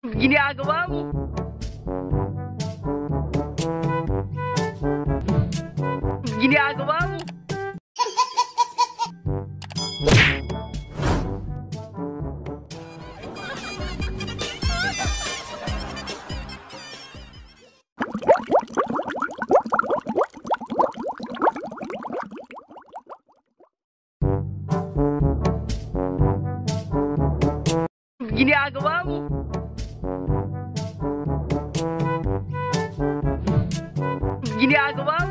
Ginagawa mo. Ginagawa mo. Ginagawa mo. Ginagawa mo.